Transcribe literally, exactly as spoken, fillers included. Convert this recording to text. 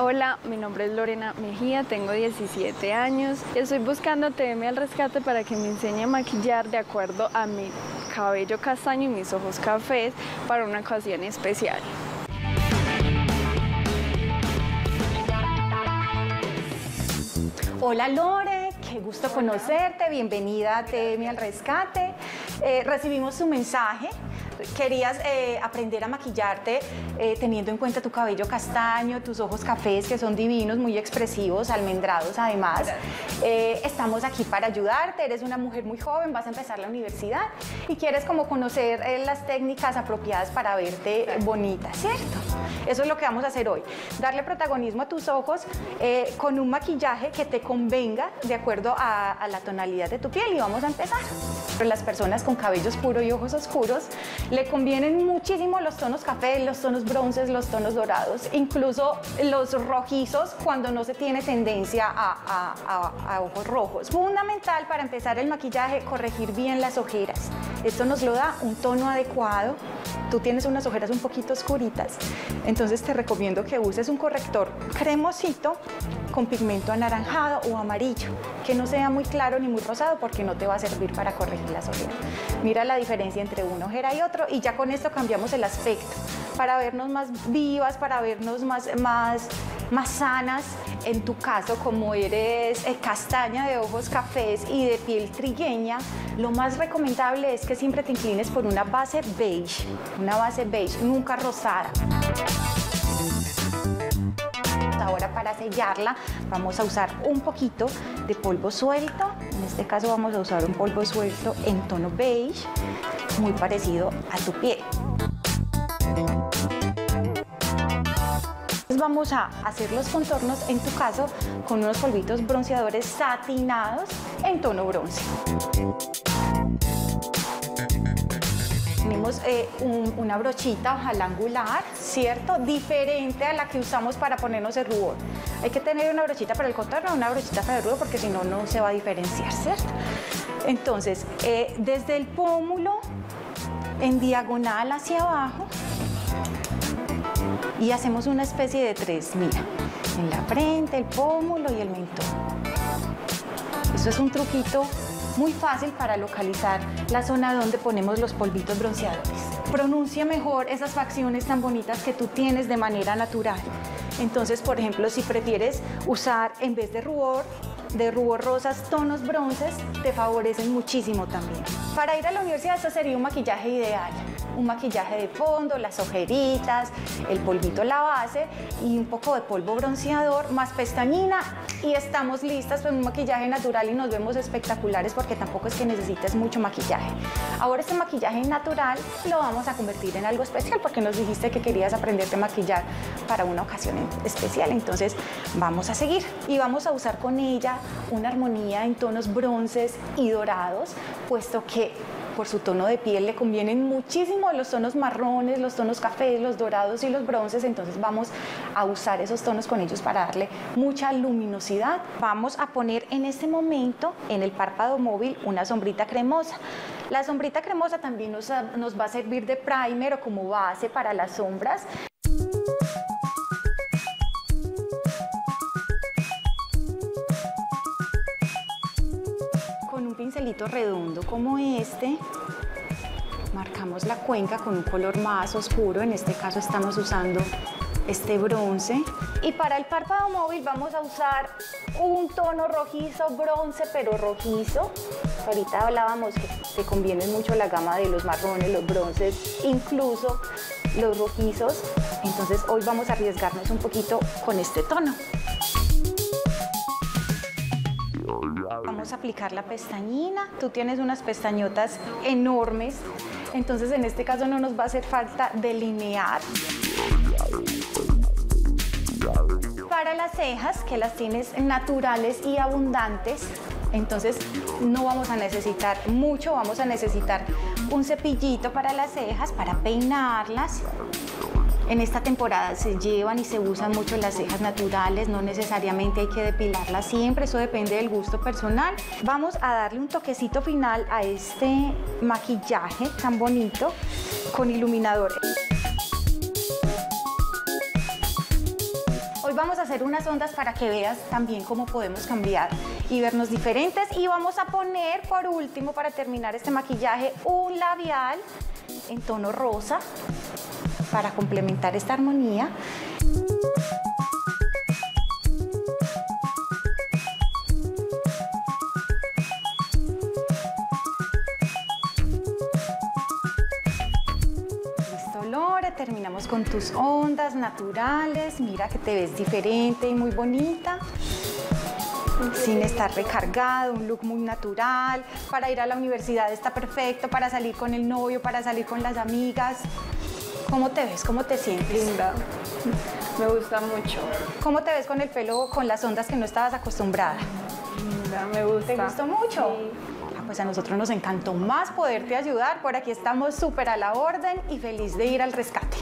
Hola, mi nombre es Lorena Mejía, tengo diecisiete años. Estoy buscando T M al Rescate para que me enseñe a maquillar de acuerdo a mi cabello castaño y mis ojos cafés para una ocasión especial. Hola Lore, qué gusto conocerte, bienvenida a T M al Rescate. Eh, recibimos tu mensaje, querías eh, aprender a maquillarte eh, teniendo en cuenta tu cabello castaño, tus ojos cafés que son divinos, muy expresivos, almendrados además. Eh, estamos aquí para ayudarte, eres una mujer muy joven, vas a empezar la universidad y quieres como conocer eh, las técnicas apropiadas para verte eh, bonita, ¿cierto? Eso es lo que vamos a hacer hoy, darle protagonismo a tus ojos eh, con un maquillaje que te convenga de acuerdo a, a la tonalidad de tu piel y vamos a empezar. Pero las personas con cabello oscuro y ojos oscuros le convienen muchísimo los tonos café, los tonos bronces, los tonos dorados, incluso los rojizos cuando no se tiene tendencia a, a, a, a ojos rojos. Fundamental para empezar el maquillaje, corregir bien las ojeras. Esto nos lo da un tono adecuado. Tú tienes unas ojeras un poquito oscuritas, entonces te recomiendo que uses un corrector cremosito con pigmento anaranjado o amarillo, que no sea muy claro ni muy rosado porque no te va a servir para corregir las ojeras. Mira la diferencia entre una ojera y otra y ya con esto cambiamos el aspecto para vernos más vivas, para vernos más, más, más sanas. En tu caso, como eres castaña de ojos cafés y de piel trigueña, lo más recomendable es que siempre te inclines por una base beige, una base beige, nunca rosada. Ahora para sellarla vamos a usar un poquito de polvo suelto, en este caso vamos a usar un polvo suelto en tono beige, muy parecido a tu piel. Vamos a hacer los contornos, en tu caso, con unos polvitos bronceadores satinados en tono bronce. Tenemos eh, un, una brochita ojalá angular, ¿cierto? Diferente a la que usamos para ponernos el rubor. Hay que tener una brochita para el contorno, una brochita para el rubor, porque si no, no se va a diferenciar, ¿cierto? Entonces, eh, desde el pómulo, en diagonal hacia abajo, y hacemos una especie de tres, mira, en la frente, el pómulo y el mentón. Eso es un truquito muy fácil para localizar la zona donde ponemos los polvitos bronceadores. Pronuncia mejor esas facciones tan bonitas que tú tienes de manera natural. Entonces, por ejemplo, si prefieres usar en vez de rubor, de rubor rosas, tonos bronces, te favorecen muchísimo también. Para ir a la universidad, eso sería un maquillaje ideal. Un maquillaje de fondo, las ojeritas, el polvito, la base y un poco de polvo bronceador, más pestañina y estamos listas con un maquillaje natural y nos vemos espectaculares porque tampoco es que necesites mucho maquillaje. Ahora este maquillaje natural lo vamos a convertir en algo especial porque nos dijiste que querías aprenderte a maquillar para una ocasión especial, entonces vamos a seguir y vamos a usar con ella una armonía en tonos bronces y dorados, puesto que por su tono de piel le convienen muchísimo los tonos marrones, los tonos cafés, los dorados y los bronces, entonces vamos a usar esos tonos con ellos para darle mucha luminosidad. Vamos a poner en este momento en el párpado móvil una sombrita cremosa. La sombrita cremosa también nos, nos va a servir de primer o como base para las sombras. Redondo como este, marcamos la cuenca con un color más oscuro, en este caso estamos usando este bronce y para el párpado móvil vamos a usar un tono rojizo, bronce pero rojizo. Ahorita hablábamos que te conviene mucho la gama de los marrones, los bronces, incluso los rojizos, entonces hoy vamos a arriesgarnos un poquito con este tono. Vamos a aplicar la pestañina, tú tienes unas pestañotas enormes, entonces en este caso no nos va a hacer falta delinear. Para las cejas, que las tienes naturales y abundantes, entonces no vamos a necesitar mucho, vamos a necesitar un cepillito para las cejas, para peinarlas. En esta temporada se llevan y se usan mucho las cejas naturales, no necesariamente hay que depilarlas siempre, eso depende del gusto personal. Vamos a darle un toquecito final a este maquillaje tan bonito con iluminador. vamos a hacer unas ondas para que veas también cómo podemos cambiar y vernos diferentes. Y vamos a poner, por último, para terminar este maquillaje, un labial en tono rosa para complementar esta armonía. Terminamos con tus ondas naturales, mira que te ves diferente y muy bonita, sin estar recargado, un look muy natural, para ir a la universidad está perfecto, para salir con el novio, para salir con las amigas. ¿Cómo te ves? ¿Cómo te sientes? Linda, me gusta mucho. ¿Cómo te ves con el pelo, con las ondas que no estabas acostumbrada? Linda, me gusta. ¿Te gustó mucho? Sí. Pues a nosotros nos encantó más poderte ayudar. Por aquí estamos súper a la orden y feliz de ir al rescate.